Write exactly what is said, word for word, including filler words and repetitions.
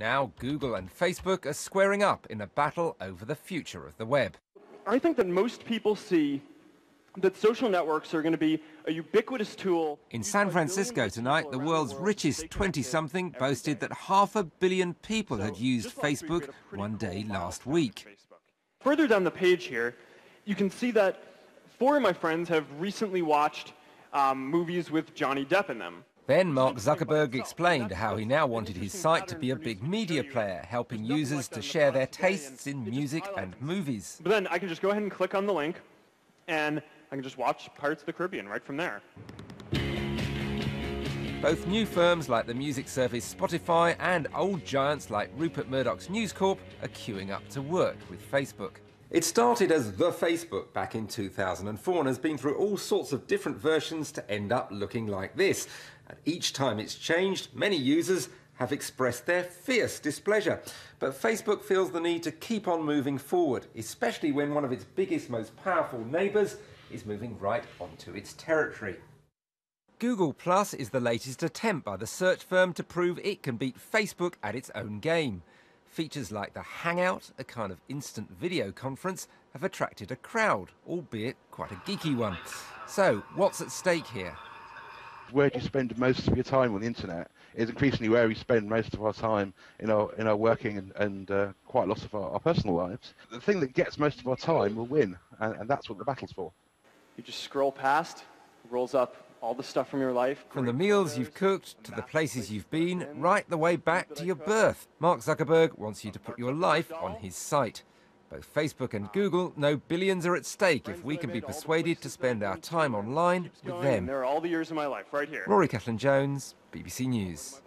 Now Google and Facebook are squaring up in a battle over the future of the web. I think that most people see that social networks are going to be a ubiquitous tool. In San Francisco tonight, the world's richest twenty-something boasted that half a billion people had used Facebook one day last week. Further down the page here, you can see that four of my friends have recently watched um, movies with Johnny Depp in them. Then Mark Zuckerberg explained how he now wanted his site to be a big media player, helping users to share their tastes in music and movies. But then I can just go ahead and click on the link, and I can just watch Pirates of the Caribbean right from there. Both new firms like the music service Spotify and old giants like Rupert Murdoch's News Corp are queuing up to work with Facebook. It started as The Facebook back in two thousand four and has been through all sorts of different versions to end up looking like this. And each time it's changed, many users have expressed their fierce displeasure. But Facebook feels the need to keep on moving forward, especially when one of its biggest, most powerful neighbours is moving right onto its territory. Google Plus is the latest attempt by the search firm to prove it can beat Facebook at its own game. Features like the Hangout, a kind of instant video conference, have attracted a crowd, albeit quite a geeky one. So, what's at stake here? Where do you spend most of your time on the internet is increasingly where we spend most of our time in our, in our working and, and uh, quite a lot of our, our personal lives. The thing that gets most of our time will win, and, and that's what the battle's for. You just scroll past, rolls up all the stuff from your life. From the meals you've cooked to the places you've been, right the way back to your birth. Mark Zuckerberg wants you to put your life on his site. Both Facebook and Google know billions are at stake if we can be persuaded to spend our time online with them. There are all the years of my life right here. Rory Cellan-Jones, B B C News.